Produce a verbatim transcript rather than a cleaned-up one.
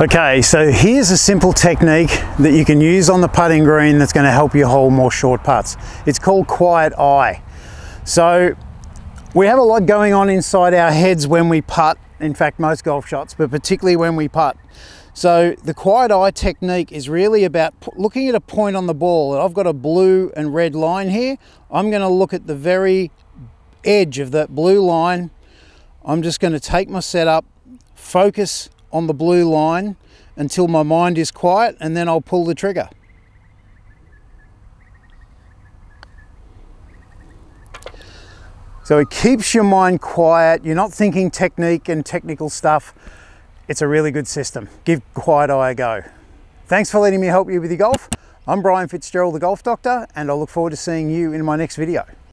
Okay, so here's a simple technique that you can use on the putting green that's going to help you hole more short putts. It's called quiet eye. So we have a lot going on inside our heads when we putt, in fact most golf shots, but particularly when we putt. So the quiet eye technique is really about looking at a point on the ball. I've got a blue and red line here. I'm going to look at the very edge of that blue line. I'm just going to take my setup, focus on the blue line until my mind is quiet, and then I'll pull the trigger. So it keeps your mind quiet. You're not thinking technique and technical stuff. It's a really good system. Give Quiet Eye a go. Thanks for letting me help you with your golf. I'm Brian Fitzgerald, the Golf Doctor, and I look forward to seeing you in my next video.